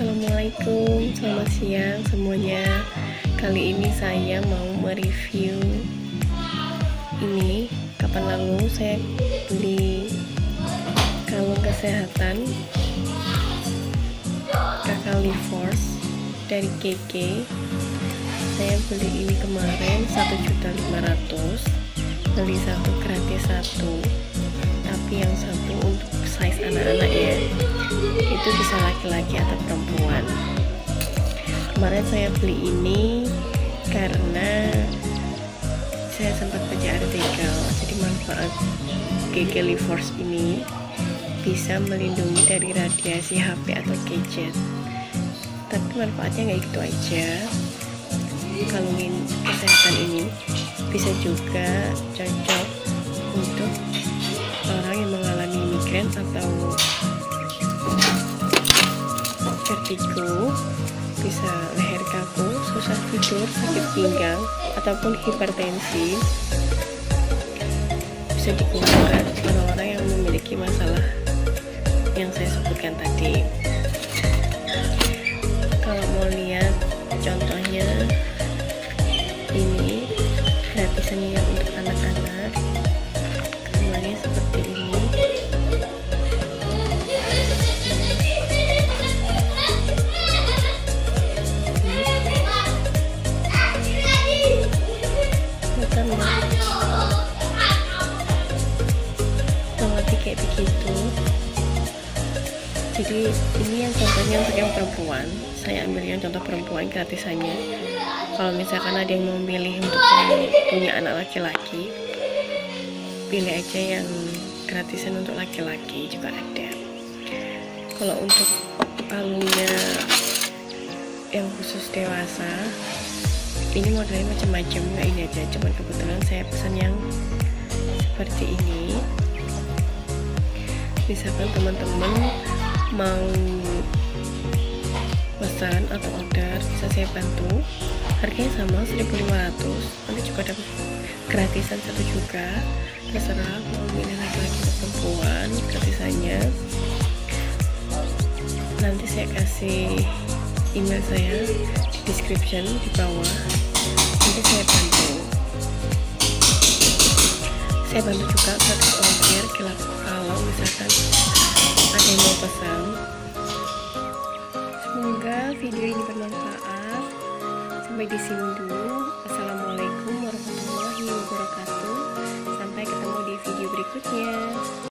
Assalamualaikum, selamat siang semuanya. Kali ini saya mau mereview ini. Kapan lalu saya beli kalung kesehatan KK Liforce dari KK. Saya beli ini kemarin 1.500.000, beli satu gratis satu, tapi yang satu untuk size anak-anak ya, itu bisa laki-laki atau perempuan. Kemarin saya beli ini karena saya sempat baca artikel, jadi manfaat KK Liforce ini bisa melindungi dari radiasi HP atau gadget. Tapi manfaatnya nggak gitu aja. Kalungin kesehatan ini bisa juga cocok untuk orang yang mengalami migrain atau vertigo, bisa leher kaku, susah tidur, sakit pinggang, ataupun hipertensi. Bisa digunakan orang-orang yang memiliki masalah yang saya sebutkan tadi. Kalau mau lihat contohnya, ini gratisannya untuk anak-anak. Kalungnya seperti ini, kayak begitu. Jadi ini yang contohnya untuk yang perempuan, saya ambil yang contoh perempuan gratisannya. Kalau misalkan ada yang memilih untuk punya anak laki-laki, pilih aja yang gratisan untuk laki-laki juga ada. Kalau untuk kalungnya yang khusus dewasa, ini modelnya macam-macam, nggak ini aja, cuman kebetulan saya pesan yang seperti ini. Misalkan teman-teman mau pesan atau order, bisa saya bantu. Harganya sama 1.500, nanti juga dapat gratisan satu juga. Terserah mau pilih laki-laki atau perempuan gratisannya. Nanti saya kasih email saya di description di bawah, nanti saya bantu. Saya bantu juga gratis order kalau misalkan ada yang mau pesan. Semoga video ini bermanfaat. Sampai di sini dulu. Assalamualaikum warahmatullahi wabarakatuh. Sampai ketemu di video berikutnya.